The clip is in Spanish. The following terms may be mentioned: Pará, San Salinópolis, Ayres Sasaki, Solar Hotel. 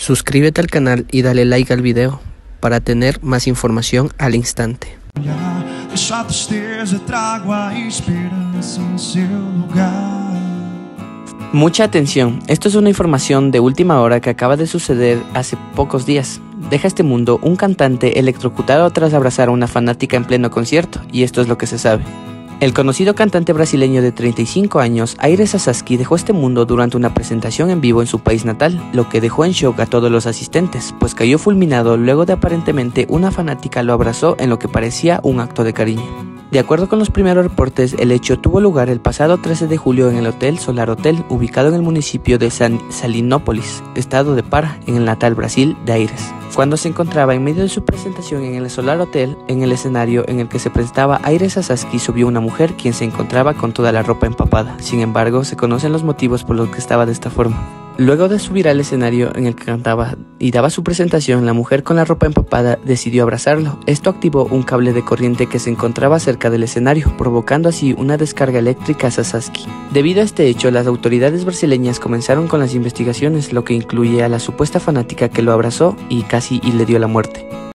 Suscríbete al canal y dale like al video para tener más información al instante. Deixo a tristeza, trago a esperanza en su lugar. Mucha atención, esto es una información de última hora que acaba de suceder hace pocos días. Deja este mundo un cantante electrocutado tras abrazar a una fanática en pleno concierto, y esto es lo que se sabe. El conocido cantante brasileño de 35 años, Ayres Sasaki, dejó este mundo durante una presentación en vivo en su país natal, lo que dejó en shock a todos los asistentes, pues cayó fulminado luego de aparentemente una fanática lo abrazó en lo que parecía un acto de cariño. De acuerdo con los primeros reportes, el hecho tuvo lugar el pasado 13 de julio en el Hotel Solar Hotel, ubicado en el municipio de San Salinópolis, estado de Pará, en el natal Brasil de Ayres. Cuando se encontraba en medio de su presentación en el Solar Hotel, en el escenario en el que se presentaba Ayres Sasaki, subió una mujer quien se encontraba con toda la ropa empapada. Sin embargo, se conocen los motivos por los que estaba de esta forma. Luego de subir al escenario en el que cantaba y daba su presentación, la mujer con la ropa empapada decidió abrazarlo. Esto activó un cable de corriente que se encontraba cerca del escenario, provocando así una descarga eléctrica a Sasaki. Debido a este hecho, las autoridades brasileñas comenzaron con las investigaciones, lo que incluye a la supuesta fanática que lo abrazó y casi le dio la muerte.